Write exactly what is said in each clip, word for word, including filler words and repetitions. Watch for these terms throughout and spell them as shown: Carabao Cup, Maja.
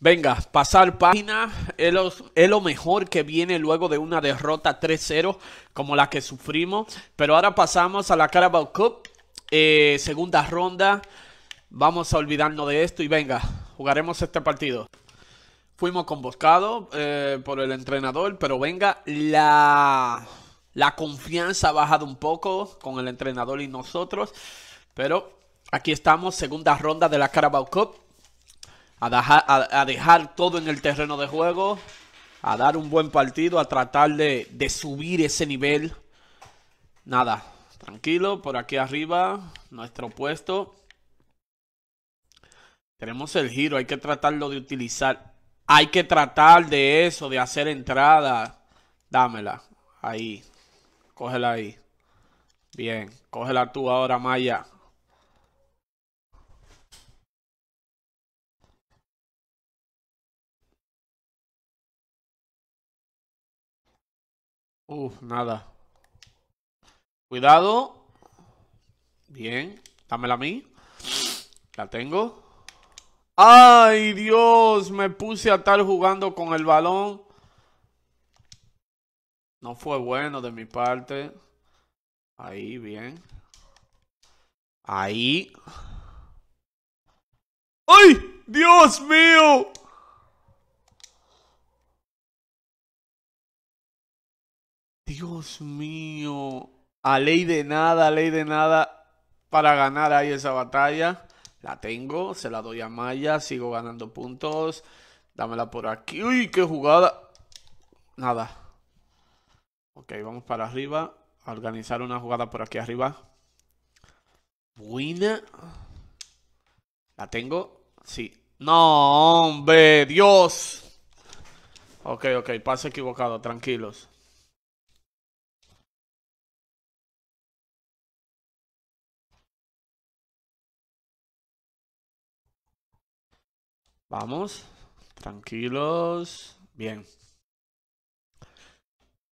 Venga, pasar página es lo, es lo mejor que viene luego de una derrota tres cero como la que sufrimos. Pero ahora pasamos a la Carabao Cup, eh, segunda ronda. Vamos a olvidarnos de esto y venga, jugaremos este partido. Fuimos convocados eh, por el entrenador, pero venga, la, la confianza ha bajado un poco con el entrenador y nosotros. Pero aquí estamos, segunda ronda de la Carabao Cup. A dejar, a, a dejar todo en el terreno de juego, a dar un buen partido, a tratar de, de subir ese nivel. Nada, tranquilo, por aquí arriba, nuestro puesto. Tenemos el giro, hay que tratarlo de utilizar. Hay que tratar de eso, de hacer entrada. Dámela, ahí, cógela ahí. Bien, cógela tú ahora, Maja. Uf, nada. Cuidado. Bien, dámela a mí. La tengo. ¡Ay, Dios! Me puse a estar jugando con el balón. No fue bueno de mi parte. Ahí, bien. Ahí. ¡Ay, Dios mío! Dios mío, a ley de nada, a ley de nada para ganar ahí esa batalla. La tengo, se la doy a Maja, sigo ganando puntos. Dámela por aquí. ¡Uy, qué jugada! Nada. Ok, vamos para arriba. A organizar una jugada por aquí arriba. Buena. La tengo. Sí. ¡No, hombre! ¡Dios! Ok, ok, pase equivocado, tranquilos. Vamos, tranquilos, bien.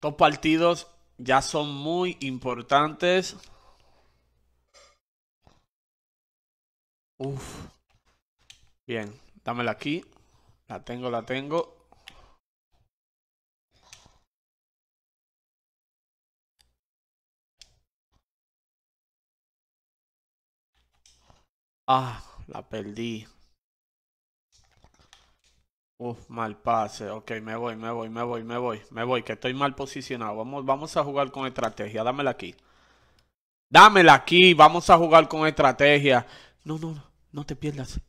Dos partidos ya son muy importantes. Uf, bien, dámela aquí. La tengo, la tengo. Ah, la perdí. Uf, mal pase. Ok, me voy, me voy, me voy, me voy, me voy, que estoy mal posicionado. Vamos, vamos a jugar con estrategia. Dámela aquí. Dámela aquí. Vamos a jugar con estrategia. No, no, no, no te pierdas.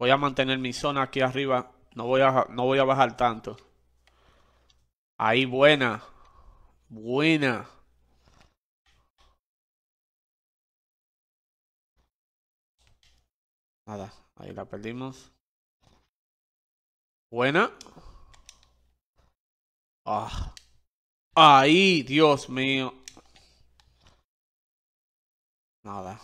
Voy a mantener mi zona aquí arriba. No voy a, no voy a bajar tanto. Ahí, buena. Buena. Nada, ahí la perdimos. Buena. Ah. Ahí, Dios mío. Nada.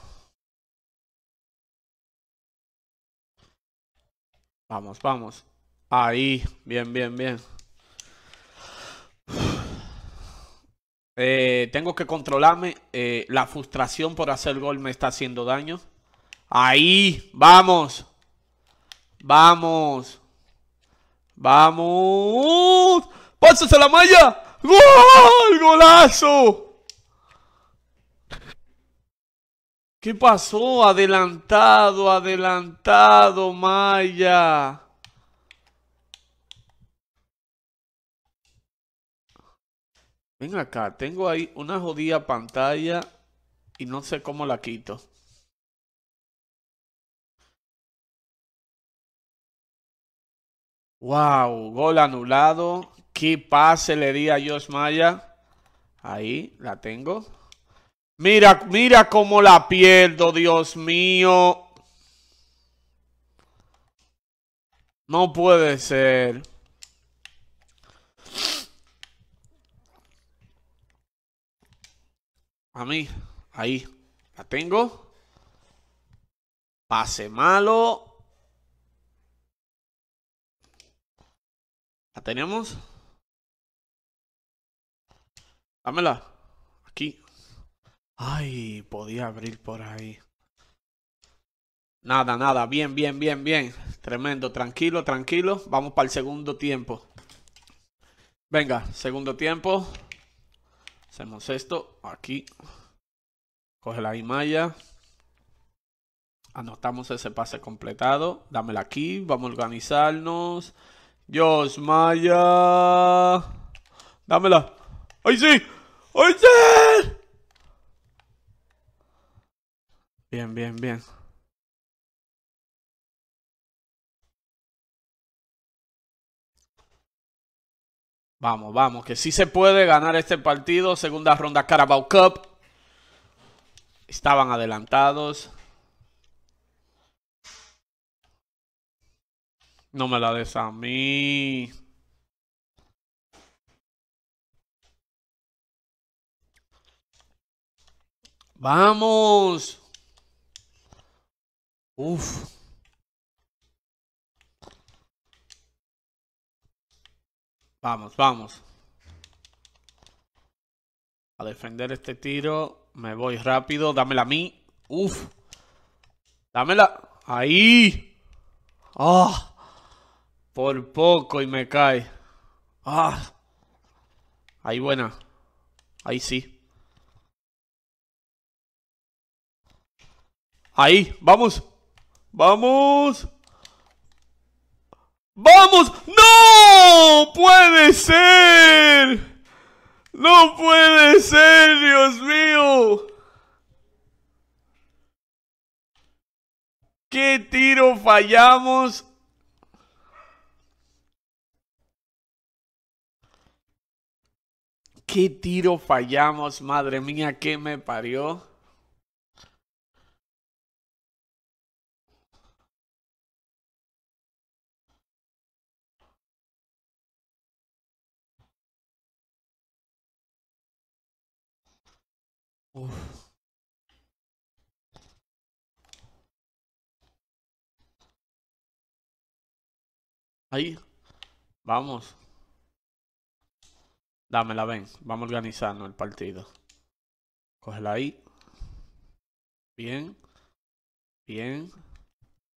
Vamos, vamos. Ahí, bien, bien, bien. Eh, tengo que controlarme. Eh, la frustración por hacer gol me está haciendo daño. Ahí, vamos. Vamos. Vamos. Pásase la Maja. ¡Gol! ¡Golazo! ¿Qué pasó? Adelantado, adelantado, Maja. Ven acá, tengo ahí una jodida pantalla y no sé cómo la quito. Wow, gol anulado. Qué pase le di a Josh Maja. Ahí, la tengo. Mira, mira cómo la pierdo, Dios mío. No puede ser. A mí, ahí, la tengo. Pase malo. ¿La tenemos? Dámela. Aquí. Ay, podía abrir por ahí. Nada, nada. Bien, bien, bien, bien. Tremendo. Tranquilo, tranquilo. Vamos para el segundo tiempo. Venga, segundo tiempo. Hacemos esto. Aquí. Cógela ahí, Maja. Anotamos ese pase completado. Dámela aquí. Vamos a organizarnos. Dios, Maja. Dámela. ¡Ay, sí! ¡Ay, sí! Bien, bien, bien. Vamos, vamos, que sí se puede ganar este partido. Segunda ronda Carabao Cup. Estaban adelantados. No me la des a mí. ¡Vamos! Uf. Vamos, vamos. A defender este tiro. Me voy rápido. Dámela a mí. Uf. Dámela. Ahí. Ah. Por poco y me cae. Ah. Ahí buena. Ahí sí. Ahí, vamos, vamos, vamos, no puede ser, no puede ser, Dios mío, qué tiro fallamos, qué tiro fallamos, madre mía, qué me parió. Uf. Ahí, vamos. Dámela, ven. Vamos organizando el partido. Cógela ahí. Bien. Bien.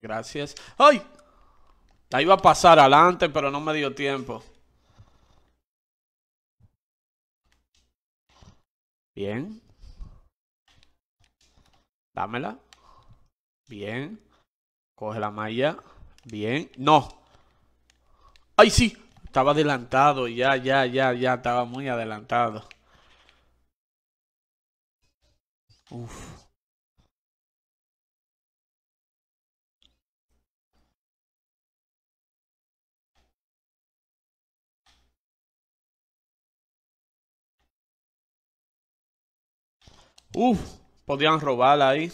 Gracias. ¡Ay! La iba a pasar adelante, pero no me dio tiempo. Bien. Dámela. Bien. Coge la malla. Bien. ¡No! ¡Ay, sí! Estaba adelantado. Ya, ya, ya, ya. Estaba muy adelantado. Uf. Uf. Podían robarla ahí.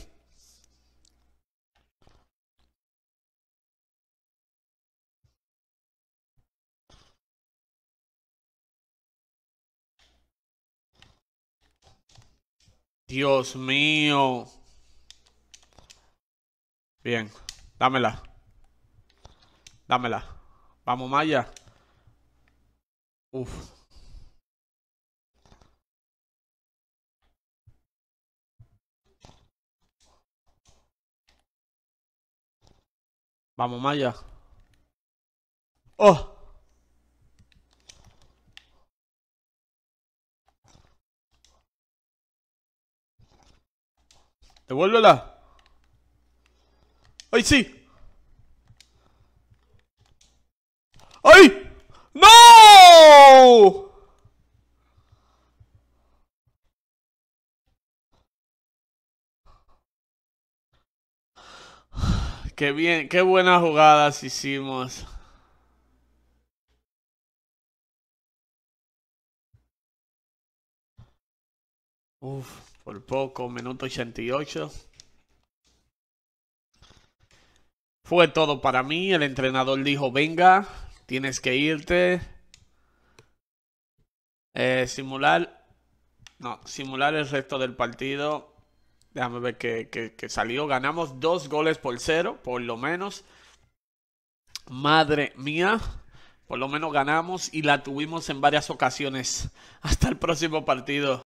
Dios mío. Bien. Dámela. Dámela. Vamos, Maja. Uf. Vamos, Maja. ¡Oh! ¡Devuélvela! ¡Ay, sí! ¡Ay! ¡No! Qué bien, qué buenas jugadas hicimos. Uf, por poco, minuto ochenta y ocho. Fue todo para mí. El entrenador dijo, venga, tienes que irte. Eh, simular. No, simular el resto del partido. Déjame ver que, que, que salió. Ganamos dos goles por cero, por lo menos. Madre mía. Por lo menos ganamos y la tuvimos en varias ocasiones. Hasta el próximo partido.